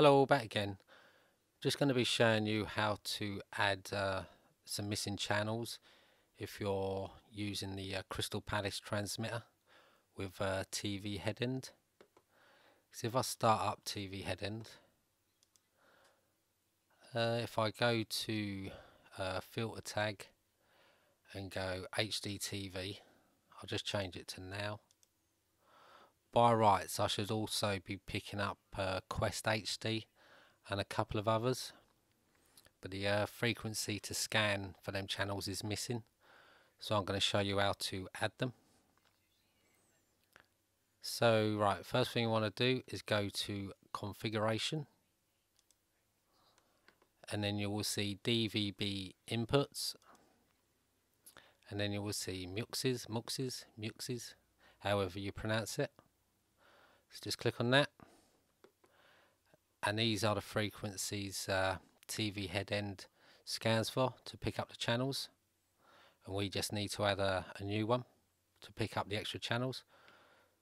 Hello, back again. Just going to be showing you how to add some missing channels if you're using the Crystal Palace transmitter with TVHeadend. So if I start up TVHeadend, if I go to filter tag and go HD TV, I'll just change it to now. By rights I should also be picking up Quest HD and a couple of others, but the frequency to scan for them channels is missing, so I'm going to show you how to add them. So right, first thing you want to do is go to configuration, and then you will see DVB inputs, and then you will see muxes, however you pronounce it. So just click on that, and these are the frequencies TVHeadend scans for to pick up the channels, and we just need to add a new one to pick up the extra channels.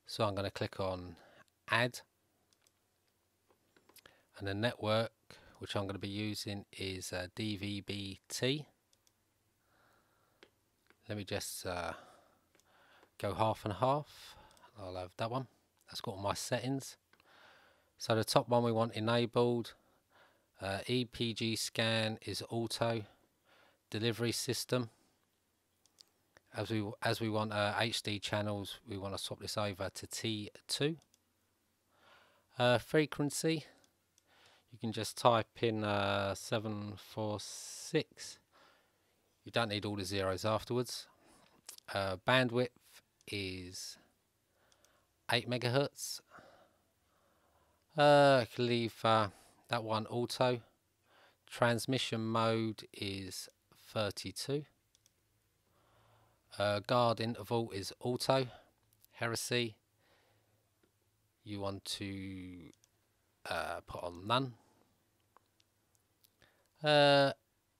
So I'm going to click on add, and the network which I'm going to be using is DVB-T. Let me just go half and half. I'll have that one. That's got all my settings. So the top one we want enabled. EPG scan is auto. Delivery system. As we want HD channels, we want to swap this over to T2. Frequency. You can just type in 746. You don't need all the zeros afterwards. Bandwidth is 8 megahertz. I can leave that one auto. Transmission mode is 32. Guard interval is auto. Heresy, you want to put on none.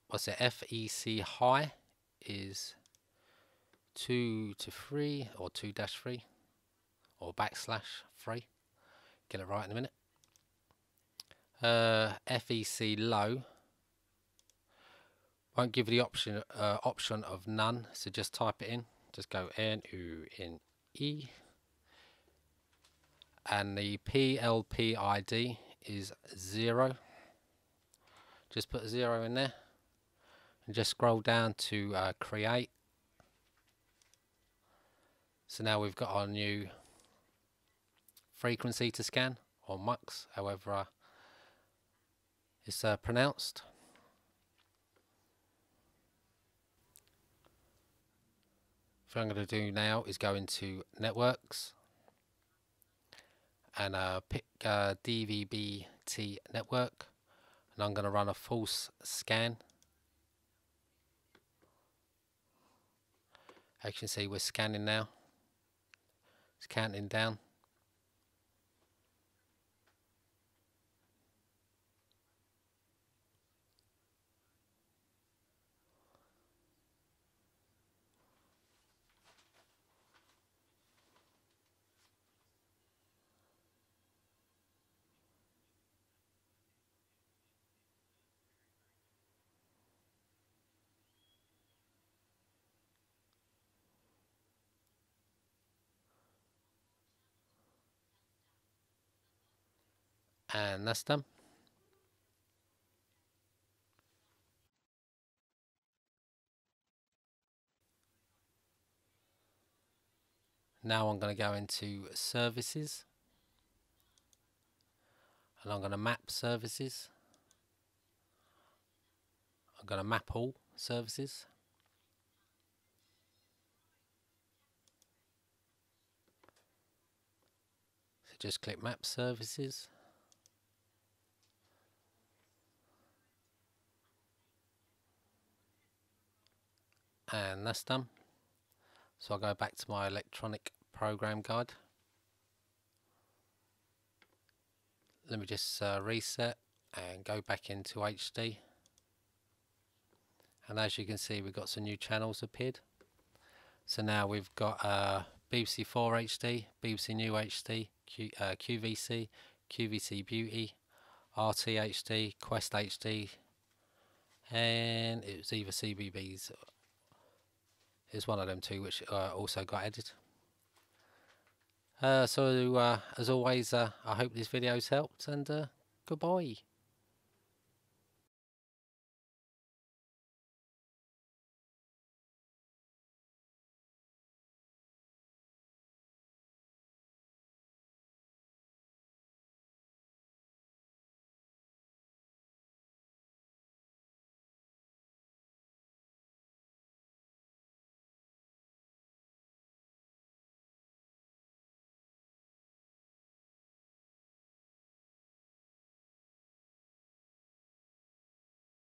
What's it? FEC high is 2 to 3 or 2-3 or /3. Get it right in a minute. FEC low won't give you the option of none, so just type it in. Just go NUNE, and the plp ID is 0. Just put a 0 in there, and just scroll down to create. So now we've got our new frequency to scan, or mux, however it's pronounced. What I'm going to do now is go into networks and pick DVB-T network, and I'm going to run a false scan. As you can see, we're scanning now. It's counting down. And that's done. Now I'm going to go into services, and I'm going to map services. I'm going to map all services. So just click map services. And that's done. So I'll go back to my electronic program guide. Let me just reset and go back into HD. And as you can see, we've got some new channels appeared. So now we've got BBC 4 HD, BBC New HD, QVC, QVC Beauty, RT HD, Quest HD, and it was either CBBS. It's one of them two which also got added. So as always, I hope these videos helped, and goodbye.